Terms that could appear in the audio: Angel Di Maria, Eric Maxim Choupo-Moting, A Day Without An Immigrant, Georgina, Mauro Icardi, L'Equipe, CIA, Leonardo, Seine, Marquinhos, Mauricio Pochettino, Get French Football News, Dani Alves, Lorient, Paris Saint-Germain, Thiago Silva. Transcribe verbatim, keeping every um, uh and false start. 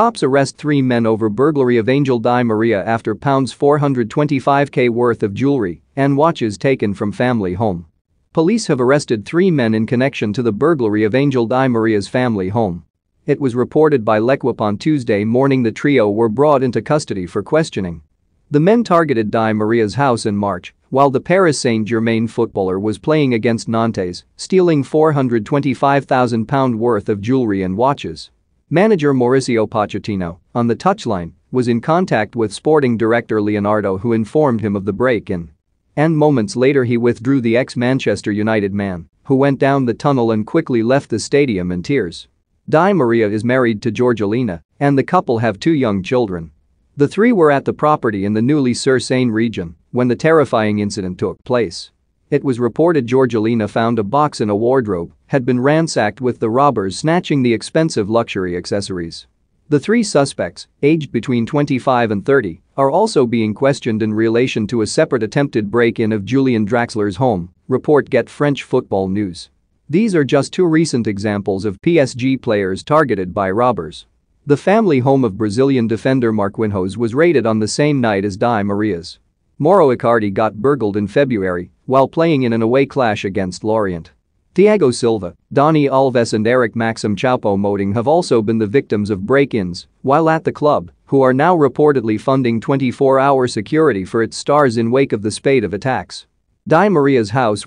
Cops arrest three men over burglary of Angel Di Maria after four hundred twenty-five K worth of jewelry and watches taken from family home. Police have arrested three men in connection to the burglary of Angel Di Maria's family home. It was reported by L'Equipe on Tuesday morning the trio were brought into custody for questioning. The men targeted Di Maria's house in March while the Paris Saint-Germain footballer was playing against Nantes, stealing four hundred twenty-five thousand pounds worth of jewelry and watches. Manager Mauricio Pochettino, on the touchline, was in contact with sporting director Leonardo, who informed him of the break-in. And moments later he withdrew the ex-Manchester United man, who went down the tunnel and quickly left the stadium in tears. Di Maria is married to Georgina, and the couple have two young children. The three were at the property in the newly Seine region when the terrifying incident took place. It was reported Georgina found a box in a wardrobe had been ransacked, with the robbers snatching the expensive luxury accessories. The three suspects, aged between twenty-five and thirty, are also being questioned in relation to a separate attempted break-in of Julian Draxler's home, report Get French Football News. These are just two recent examples of P S G players targeted by robbers. The family home of Brazilian defender Marquinhos was raided on the same night as Di Maria's. Mauro Icardi got burgled in February while playing in an away clash against Lorient. Thiago Silva, Dani Alves and Eric Maxim Choupo-Moting have also been the victims of break-ins while at the club, who are now reportedly funding twenty-four hour security for its stars in wake of the spate of attacks. Di Maria's house